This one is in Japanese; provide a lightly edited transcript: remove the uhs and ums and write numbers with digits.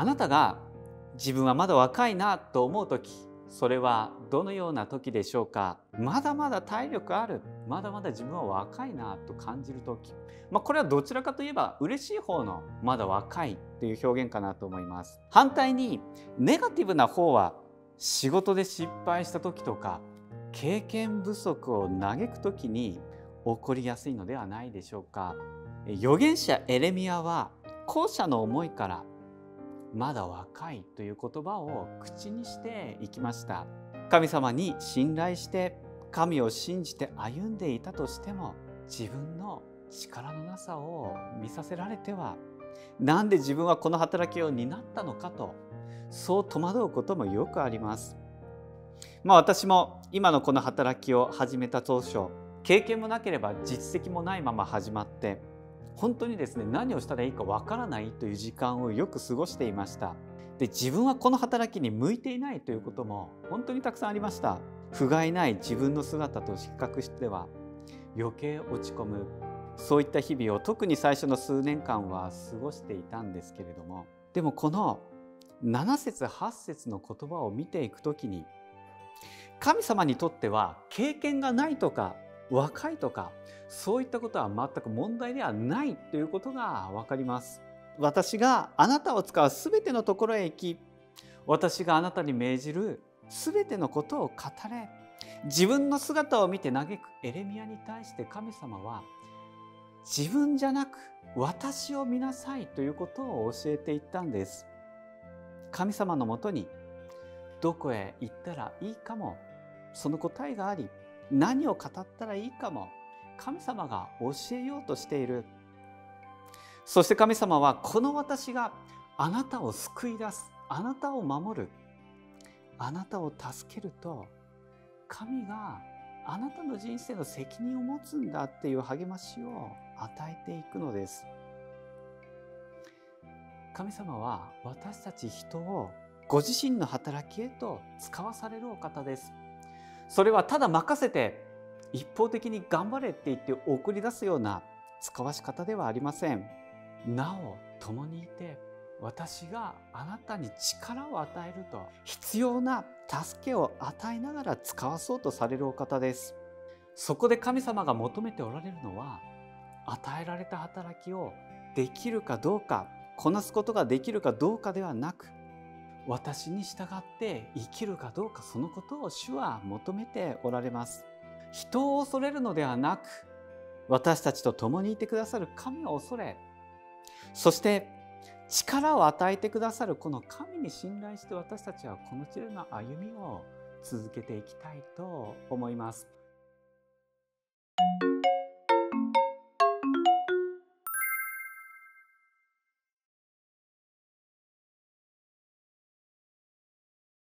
あなたが自分はまだ若いなと思う時、それはどのような時でしょうか。まだまだ体力ある、まだまだ自分は若いなと感じる時、これはどちらかといえば嬉しい方のまだ若いという表現かなと思います。反対にネガティブな方は、仕事で失敗した時とか経験不足を嘆く時に起こりやすいのではないでしょうか。預言者エレミヤは後者の思いからまだ若いという言葉を口にしていきました。神様に信頼して神を信じて歩んでいたとしても、自分の力のなさを見させられては、なんで自分はこの働きを担ったのかと、そう戸惑うこともよくあります。私も今のこの働きを始めた当初、経験もなければ実績もないまま始まって、本当にですね、何をしたらいいかわからないという時間をよく過ごしていました。で、自分はこの働きに向いていないということも本当にたくさんありました。不甲斐ない自分の姿と比較しては余計落ち込む、そういった日々を特に最初の数年間は過ごしていたんですけれども、でもこの7節8節の言葉を見ていくときに、神様にとっては経験がないとか若いとか、そういったことは全く問題ではないということが分かります。私があなたを使うすべてのところへ行き、私があなたに命じるすべてのことを語れ。自分の姿を見て嘆くエレミヤに対して、神様は自分じゃなく私を見なさいということを教えていったんです。神様のもとにどこへ行ったらいいかも、その答えがあり、何を語ったらいいかも神様が教えようとしている。そして神様は、この私があなたを救い出す、あなたを守る、あなたを助けると、神があなたの人生の責任を持つんだっていう励ましを与えていくのです。神様は私たち人をご自身の働きへと使わされるお方です。それはただ任せて一方的に頑張れって言って送り出すような使わし方ではありません。なお共にいて、私があなたに力を与えると、必要な助けを与えながら使わそうとされるお方です。そこで神様が求めておられるのは、与えられた働きをできるかどうか、こなすことができるかどうかではなく、私に従って生きるかどうか、そのことを主は求めておられます。人を恐れるのではなく、私たちと共にいてくださる神を恐れ、そして力を与えてくださるこの神に信頼して、私たちはこの地での歩みを続けていきたいと思います。